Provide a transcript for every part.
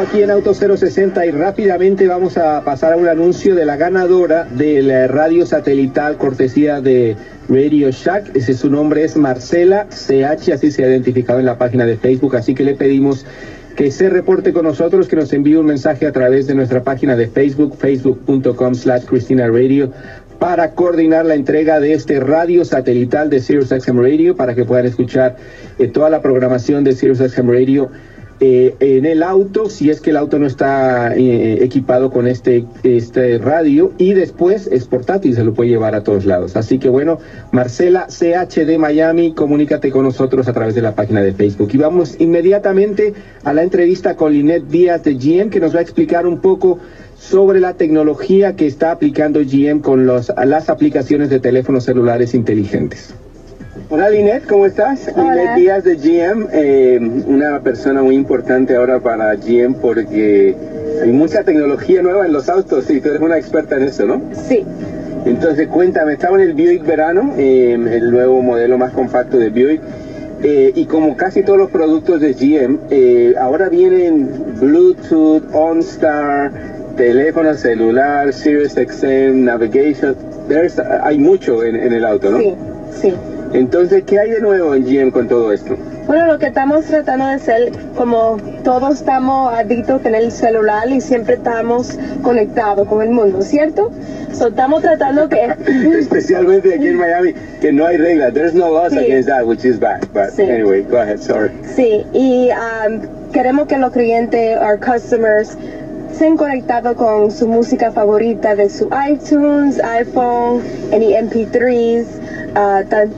Aquí en Auto 060 y rápidamente vamos a pasar a un anuncio de la ganadora de la radio satelital cortesía de Radio Shack. Ese, su nombre es Marcela CHD, así se ha identificado en la página de Facebook, así que le pedimos que se reporte con nosotros, que nos envíe un mensaje a través de nuestra página de Facebook, facebook.com/CristinaRadio, para coordinar la entrega de este radio satelital de Sirius XM Radio, para que puedan escuchar toda la programación de Sirius XM Radio en el auto, si es que el auto no está equipado con este radio, y después es portátil, se lo puede llevar a todos lados. Así que bueno, Marcela CHD Miami, comunícate con nosotros a través de la página de Facebook. Y vamos inmediatamente a la entrevista con Linette Díaz de GM, que nos va a explicar un poco sobre la tecnología que está aplicando GM con las aplicaciones de teléfonos celulares inteligentes. Hola Linette, ¿cómo estás? Hola. Linette Díaz de GM, una persona muy importante ahora para GM porque hay mucha tecnología nueva en los autos y tú eres una experta en eso, ¿no? Sí. Entonces cuéntame, estaba en el Buick Verano, el nuevo modelo más compacto de Buick, y como casi todos los productos de GM, ahora vienen Bluetooth, OnStar, teléfono celular, Sirius XM, Navigation, hay mucho en el auto, ¿no? Sí, sí. Entonces, ¿qué hay de nuevo en GM con todo esto? Bueno, lo que estamos tratando de hacer, como todos estamos adictos en el celular y siempre estamos conectados con el mundo, ¿cierto? So, estamos tratando que... Especialmente aquí en Miami, que no hay reglas. There's no laws against that, which is bad. But anyway, go ahead, sorry. Sí, y queremos que los clientes, our customers, se han conectado con su música favorita de su iTunes, iPhone, any MP3s,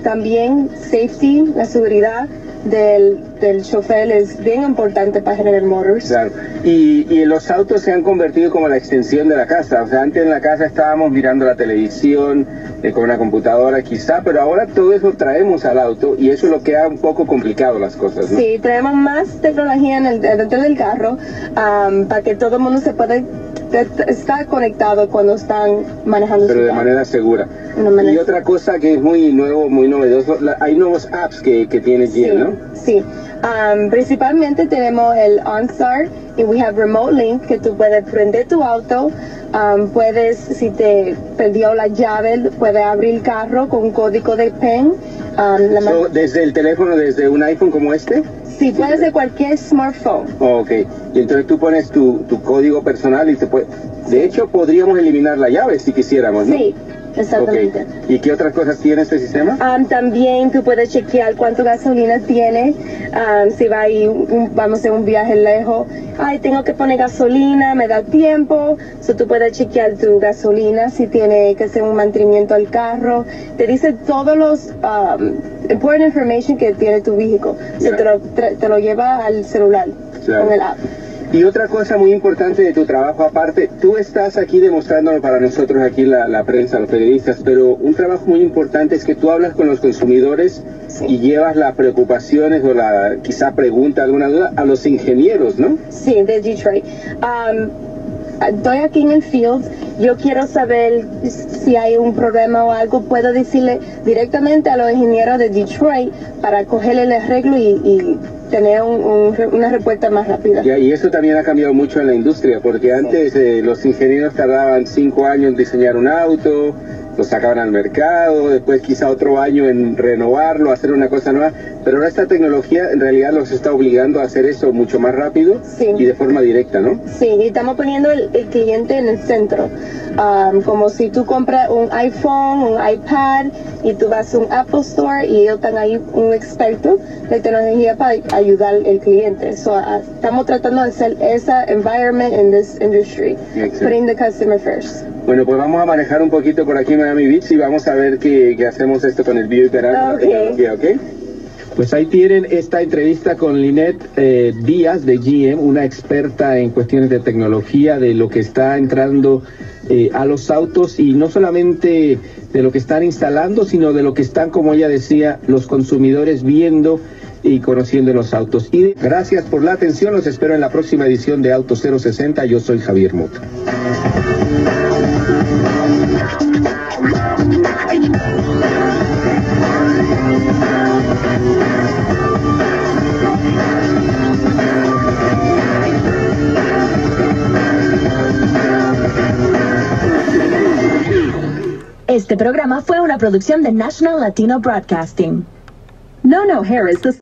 también safety, la seguridad del chofer es bien importante para General Motors. Claro. Y los autos se han convertido como la extensión de la casa. O sea, antes en la casa estábamos mirando la televisión con una computadora quizá, pero ahora todo eso traemos al auto y eso es lo que ha un poco complicado las cosas, ¿no? Sí, traemos más tecnología dentro del carro para que todo el mundo se pueda estar conectado cuando están manejando, pero de manera segura. Y otra cosa que es muy nuevo, muy novedoso, hay nuevos apps que tiene GM, ¿no? Sí. Principalmente tenemos el OnStar y we have Remote Link, que tú puedes prender tu auto, puedes, si te perdió la llave, puedes abrir el carro con un código de PIN. ¿Desde el teléfono, desde un iPhone como este? Sí, puede ser cualquier smartphone. Ok, y entonces tú pones tu código personal y te puede... De hecho, podríamos eliminar la llave si quisiéramos, ¿no? Sí, exactamente. Okay. ¿Y qué otras cosas tiene este sistema? También tú puedes chequear cuánto gasolina tiene, si va a ir, vamos a un viaje lejos. Ay, tengo que poner gasolina, me da tiempo. So, tú puedes chequear tu gasolina, si tiene que hacer un mantenimiento al carro. Te dice todos los important information que tiene tu vehículo. Yeah. So, te lo lleva al celular, claro, con el app. Y otra cosa muy importante de tu trabajo, aparte, tú estás aquí demostrándonos para nosotros aquí la prensa, los periodistas, pero un trabajo muy importante es que tú hablas con los consumidores y llevas las preocupaciones o quizá pregunta, alguna duda, a los ingenieros, ¿no? Sí, de Detroit. Estoy aquí en el field, yo quiero saber si hay un problema o algo, puedo decirle directamente a los ingenieros de Detroit para cogerle el arreglo y tener una respuesta más rápida. Ya, y eso también ha cambiado mucho en la industria, porque antes los ingenieros tardaban 5 años en diseñar un auto, lo sacaban al mercado, después quizá otro año en renovarlo, hacer una cosa nueva, pero ahora esta tecnología en realidad los está obligando a hacer eso mucho más rápido y de forma directa, ¿no? Sí, y estamos poniendo el cliente en el centro, como si tú compras un iPhone, un iPad, y tú vas a un Apple Store y ellos están ahí un experto de tecnología para ayudar al cliente. So, estamos tratando de hacer esa environment in this industry, putting the customer first. Bueno, pues vamos a manejar un poquito por aquí en Miami Beach y vamos a ver qué hacemos esto con el Buick Verano. Okay. Pues ahí tienen esta entrevista con Linette Díaz de GM, una experta en cuestiones de tecnología, de lo que está entrando a los autos y no solamente de lo que están instalando, sino de lo que están, como ella decía, los consumidores viendo y conociendo los autos. Y gracias por la atención, los espero en la próxima edición de Auto 060, yo soy Javier Mota. Este programa fue una producción de National Latino Broadcasting. Nono Harris.